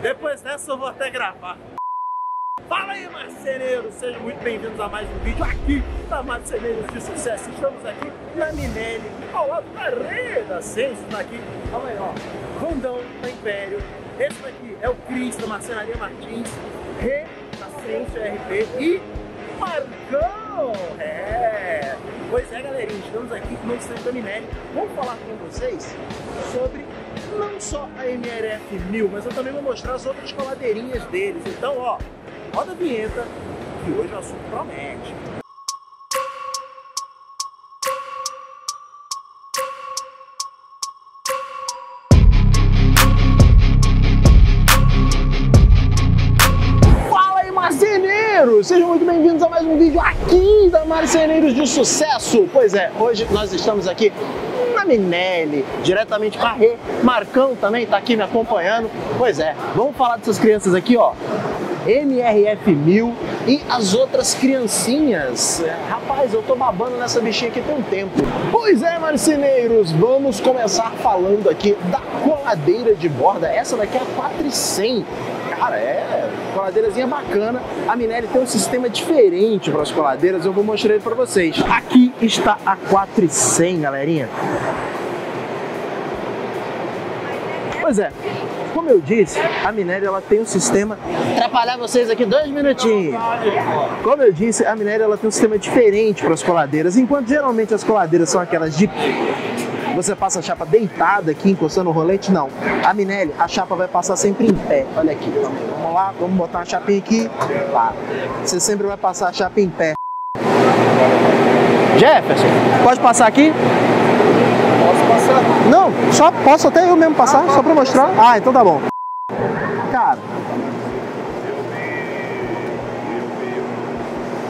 Depois dessa eu vou até gravar. Fala aí, marceneiros! Sejam muito bem-vindos a mais um vídeo aqui da Marceneiros de Sucesso. Estamos aqui na Minelli, ao lado da Rei da Ciência. Tá aqui, calma aí, ó, Rondão da Império. Esse daqui é o Cris, da Marcenaria Martins, Rei da Ciência RP e Marcão! É! Pois é, galerinha, estamos aqui no estande da Minelli. Vamos falar com vocês sobre não só a MRF 1000, mas eu também vou mostrar as outras coladeirinhas deles. Então, ó, roda a vinheta que hoje o assunto promete. Fala aí, marceneiros! Sejam muito bem-vindos a mais um vídeo aqui da Marceneiros de Sucesso. Pois é, hoje nós estamos aqui na Minelli, diretamente com a Rê. Marcão também tá aqui me acompanhando. Pois é, vamos falar dessas crianças aqui, ó. MRF 1000 e as outras criancinhas. Rapaz, eu tô babando nessa bichinha aqui tem um tempo. Pois é, marceneiros, vamos começar falando aqui da coladeira de borda. Essa daqui é a 4100. Cara, é coladeirazinha bacana. A Minelli tem um sistema diferente para as coladeiras, eu vou mostrar ele para vocês. Aqui está a 4100, galerinha. Pois é, como eu disse, a Minelli ela tem um sistema... Atrapalhar vocês aqui dois minutinhos. Como eu disse, a Minelli ela tem um sistema diferente para as coladeiras. Enquanto geralmente as coladeiras são aquelas de... Você passa a chapa deitada aqui, encostando o rolete, não. A Minelli, a chapa vai passar sempre em pé. Olha aqui. Vamos lá, vamos botar uma chapinha aqui. Lá. Você sempre vai passar a chapa em pé. Jefferson, pode passar aqui? Posso passar? Não, só posso até eu mesmo passar, só pra mostrar. Ah, então tá bom. Cara.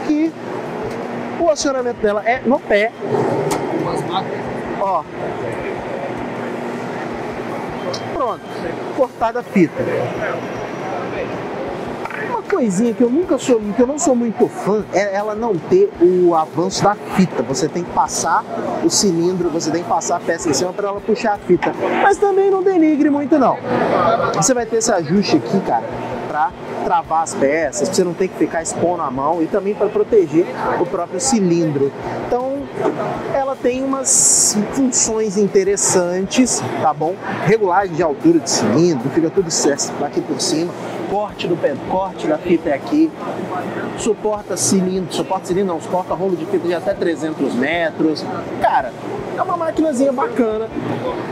Aqui. O acionamento dela é no pé. Ó. Pronto. Cortada a fita. Uma coisinha que eu não sou muito fã é ela não ter o avanço da fita. Você tem que passar o cilindro, você tem que passar a peça em cima para ela puxar a fita. Mas também não denigre muito não. Você vai ter esse ajuste aqui, cara, para travar as peças, pra você não ter que ficar expondo a mão e também para proteger o próprio cilindro. Então, ela tem umas funções interessantes, tá bom? Regulagem de altura de cilindro, fica tudo certo aqui por cima. Corte da fita é aqui. Suporta rolo de fita de até 300 metros. Cara, é uma maquinazinha bacana.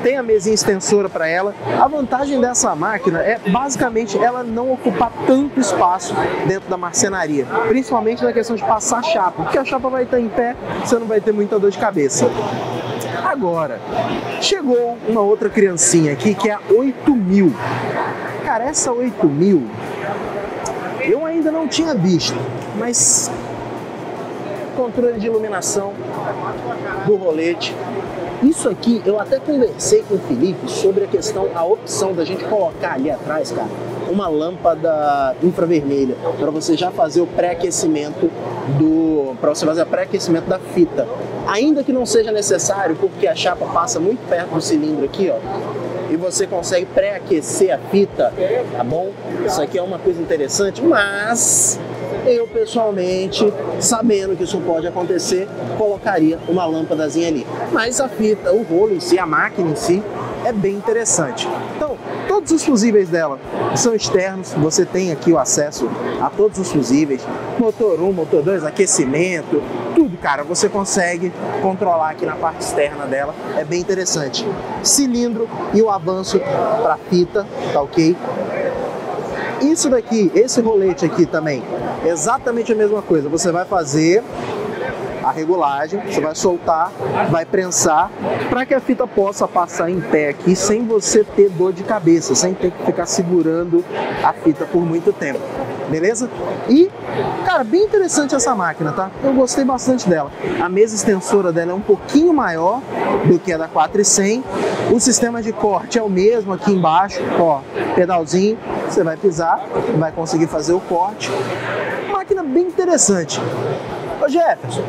Tem a mesinha extensora para ela. A vantagem dessa máquina é, basicamente, ela não ocupar tanto espaço dentro da marcenaria. Principalmente na questão de passar chapa, porque a chapa vai estar em pé, você não vai ter muita dor de cabeça. Agora, chegou uma outra criancinha aqui, que é a 8000. Cara, essa 8000, eu ainda não tinha visto, mas controle de iluminação do rolete. Isso aqui, eu até conversei com o Felipe sobre a questão, a opção da gente colocar ali atrás, cara, uma lâmpada infravermelha, para você já fazer o pré-aquecimento da fita. Ainda que não seja necessário, porque a chapa passa muito perto do cilindro aqui, ó. E você consegue pré-aquecer a fita, tá bom? Isso aqui é uma coisa interessante, mas eu pessoalmente, sabendo que isso pode acontecer, colocaria uma lâmpadazinha ali. Mas a fita, o rolo em si, a máquina em si, é bem interessante. Então, todos os fusíveis dela são externos, você tem aqui o acesso a todos os fusíveis, motor 1, motor 2, aquecimento, tudo, cara, você consegue controlar aqui na parte externa dela, é bem interessante. Cilindro e o avanço para fita, tá ok? Isso daqui, esse rolete aqui também, exatamente a mesma coisa, você vai fazer a regulagem, você vai soltar, vai prensar, para que a fita possa passar em pé aqui sem você ter dor de cabeça, sem ter que ficar segurando a fita por muito tempo, beleza? E, cara, bem interessante essa máquina, tá? Eu gostei bastante dela. A mesa extensora dela é um pouquinho maior do que a da 4100, o sistema de corte é o mesmo aqui embaixo, ó, pedalzinho, você vai pisar, vai conseguir fazer o corte. Máquina bem interessante. Ô Jefferson,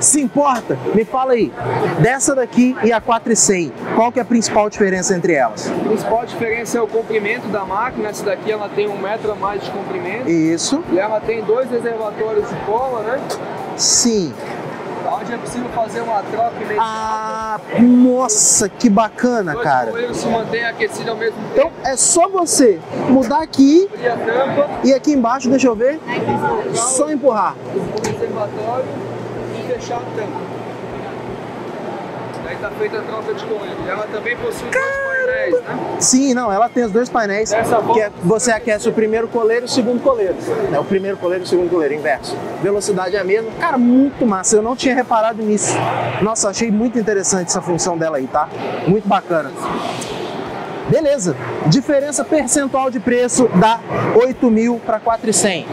Se importa? Me fala aí, dessa daqui e a 4100, qual que é a principal diferença entre elas? A principal diferença é o comprimento da máquina. Essa daqui ela tem 1 metro a mais de comprimento. Isso. E ela tem 2 reservatórios de cola, né? Sim. Onde é possível fazer uma troca imediata. Ah, nossa, que bacana, cara. O se mantém aquecido ao mesmo tempo. Então é só você mudar aqui e aqui embaixo, deixa eu ver, só empurrar. O reservatório e fechar a tampa. Aí tá feita a troca de coelho. Ela também possui 2 painéis, né? Sim, não, ela tem os 2 painéis. Que é, você aquece o primeiro coleiro e o segundo coleiro. É o primeiro coleiro e o segundo coleiro, inverso. Velocidade é a mesma. Cara, muito massa. Eu não tinha reparado nisso. Nossa, achei muito interessante essa função dela aí, tá? Muito bacana. Beleza. Diferença percentual de preço dá 8.000 para 4.100.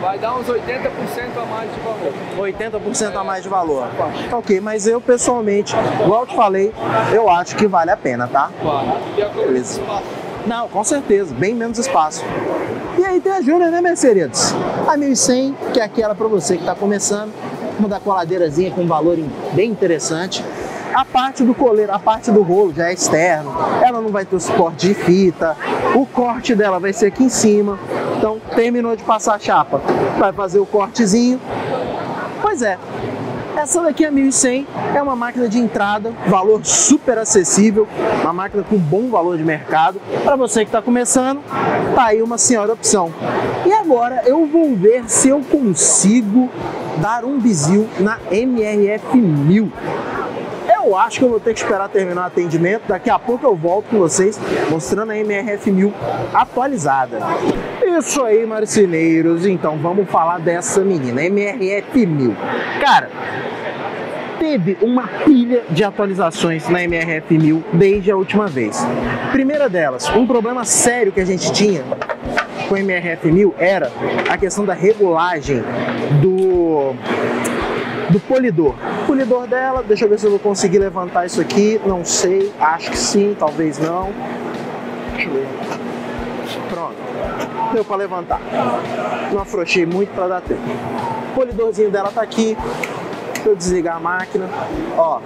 Vai dar uns 80% a mais de valor. 80% a mais de valor. Ok, mas eu pessoalmente, igual eu te falei, eu acho que vale a pena, tá? Beleza. Não, com certeza, bem menos espaço. E aí tem a Júnior, né, meus queridos? A 1.100, que é aquela para você que tá começando, uma da coladeirazinha com um valor bem interessante. A parte do coleiro, a parte do rolo já é externo, ela não vai ter o suporte de fita, o corte dela vai ser aqui em cima. Então, terminou de passar a chapa, vai fazer o cortezinho. Pois é, essa daqui a 1.100 é uma máquina de entrada, valor super acessível, uma máquina com bom valor de mercado. Para você que está começando, tá aí uma senhora opção. E agora eu vou ver se eu consigo dar um bizil na MRF 1000. Eu acho que eu vou ter que esperar terminar o atendimento. Daqui a pouco eu volto com vocês mostrando a MRF 1000 atualizada. Isso aí, marceneiros. Então vamos falar dessa menina, MRF 1000. Cara, teve uma pilha de atualizações na MRF 1000 desde a última vez. Primeira delas, um problema sério que a gente tinha com a MRF 1000 era a questão da regulagem do polidor. O polidor dela, deixa eu ver se eu vou conseguir levantar isso aqui, não sei, acho que sim, talvez não. Deixa eu ver. Pronto, deu para levantar. Não afrouxei muito para dar tempo. O polidorzinho dela tá aqui, deixa eu desligar a máquina, ó.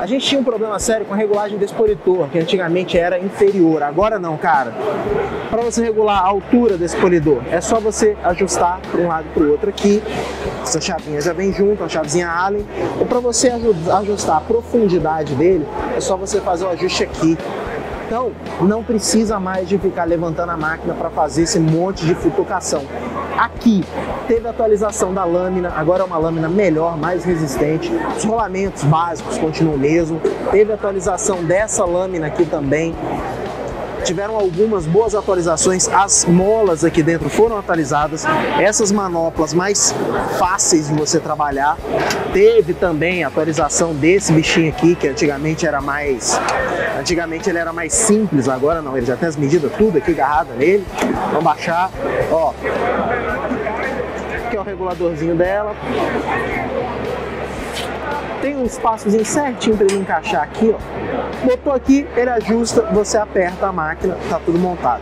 A gente tinha um problema sério com a regulagem desse polidor, que antigamente era inferior. Agora não, cara. Para você regular a altura desse polidor, é só você ajustar para um lado e para o outro aqui. Essa chavinha já vem junto, a chavezinha Allen. E para você ajustar a profundidade dele, é só você fazer o ajuste aqui. Então, não precisa mais de ficar levantando a máquina para fazer esse monte de futucação. Aqui, teve atualização da lâmina, agora é uma lâmina melhor, mais resistente. Os rolamentos básicos continuam o mesmo. Teve atualização dessa lâmina aqui também. Tiveram algumas boas atualizações, as molas aqui dentro foram atualizadas, essas manoplas mais fáceis de você trabalhar. Teve também a atualização desse bichinho aqui, que antigamente ele era mais simples, agora não, ele já tem as medidas tudo aqui agarrada nele. Vamos baixar, ó, aqui é o reguladorzinho dela. Tem um espaçozinho certinho para ele encaixar aqui, ó. Botou aqui, ele ajusta, você aperta a máquina, tá tudo montado.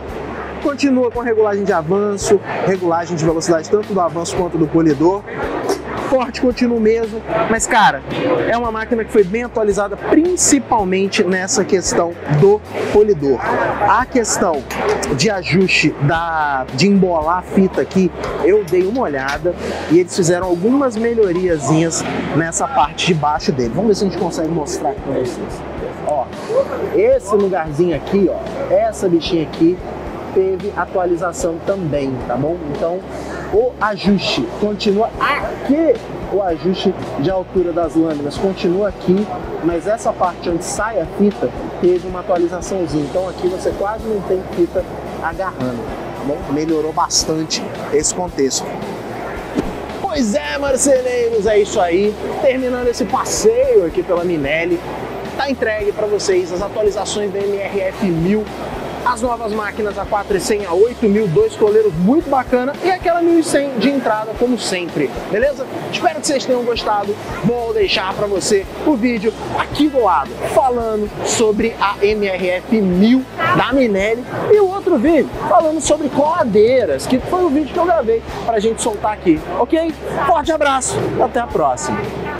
Continua com regulagem de avanço, regulagem de velocidade tanto do avanço quanto do polidor. Forte continua o mesmo, mas cara, é uma máquina que foi bem atualizada, principalmente nessa questão do polidor. A questão de ajuste de embolar a fita aqui, eu dei uma olhada e eles fizeram algumas melhoriazinhas nessa parte de baixo dele. Vamos ver se a gente consegue mostrar aqui pra vocês. Ó, esse lugarzinho aqui, ó, essa bichinha aqui teve atualização também, tá bom? Então, o ajuste continua aqui, o ajuste de altura das lâminas continua aqui, mas essa parte onde sai a fita teve uma atualizaçãozinha, então aqui você quase não tem fita agarrando, tá bom? Melhorou bastante esse contexto. Pois é, marceneiros, é isso aí, terminando esse passeio aqui pela Minelli, tá entregue para vocês as atualizações da MRF 1000, as novas máquinas, a 4100, a 8000, 2 coleiros, muito bacana, e aquela 1100 de entrada, como sempre, beleza? Espero que vocês tenham gostado. Vou deixar para você o vídeo aqui do lado, falando sobre a MRF 1000 da Minelli, e o outro vídeo falando sobre coladeiras, que foi o vídeo que eu gravei para a gente soltar aqui, ok? Forte abraço, até a próxima!